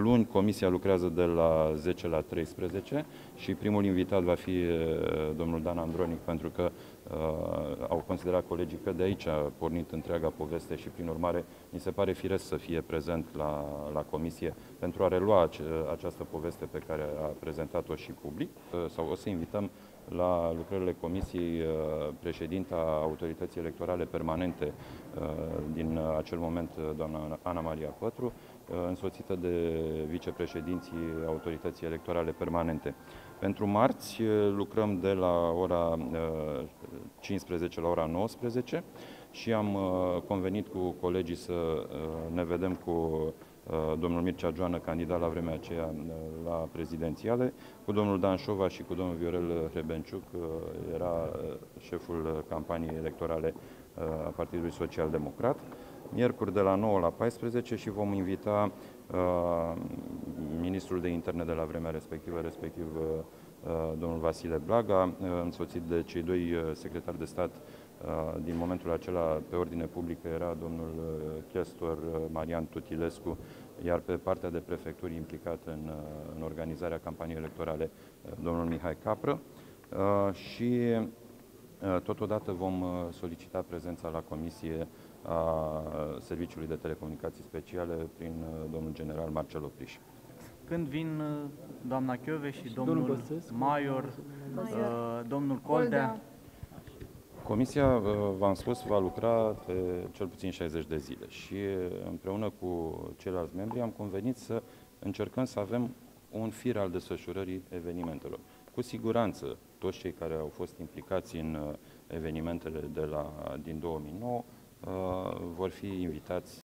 Luni comisia lucrează de la 10 la 13 și primul invitat va fi domnul Dan Andronic, pentru că au considerat colegii că de aici a pornit întreaga poveste și prin urmare mi se pare firesc să fie prezent la comisie pentru a relua această poveste pe care a prezentat-o și public. Sau o să invităm la lucrările comisiei președinta Autorității Electorale Permanente din acel moment, doamna Ana Maria Pătru, însoțită de vicepreședinții Autorității Electorale Permanente. Pentru marți lucrăm de la ora 15 la ora 19 și am convenit cu colegii să ne vedem cu domnul Mircea Geoană, candidat la vremea aceea la prezidențiale, cu domnul Dan Șova și cu domnul Viorel Rebenciuc, era șeful campaniei electorale a Partidului Social-Democrat. Miercuri de la 9 la 14 și vom invita ministrul de interne de la vremea respectivă, domnul Vasile Blaga, însoțit de cei doi secretari de stat. Din momentul acela, pe ordine publică, era domnul chestor Marian Tutilescu, iar pe partea de prefecturi implicat în organizarea campaniei electorale, domnul Mihai Capră. Și totodată vom solicita prezența la comisie a Serviciului de Telecomunicații Speciale prin domnul general Marcel Opriș. Când vin doamna Chiove și domnul Maior, domnul Coldea? Comisia, v-am spus, va lucra pe cel puțin 60 de zile și împreună cu ceilalți membri am convenit să încercăm să avem un fir al desfășurării evenimentelor. Cu siguranță, toți cei care au fost implicați în evenimentele din 2009 vor fi invitați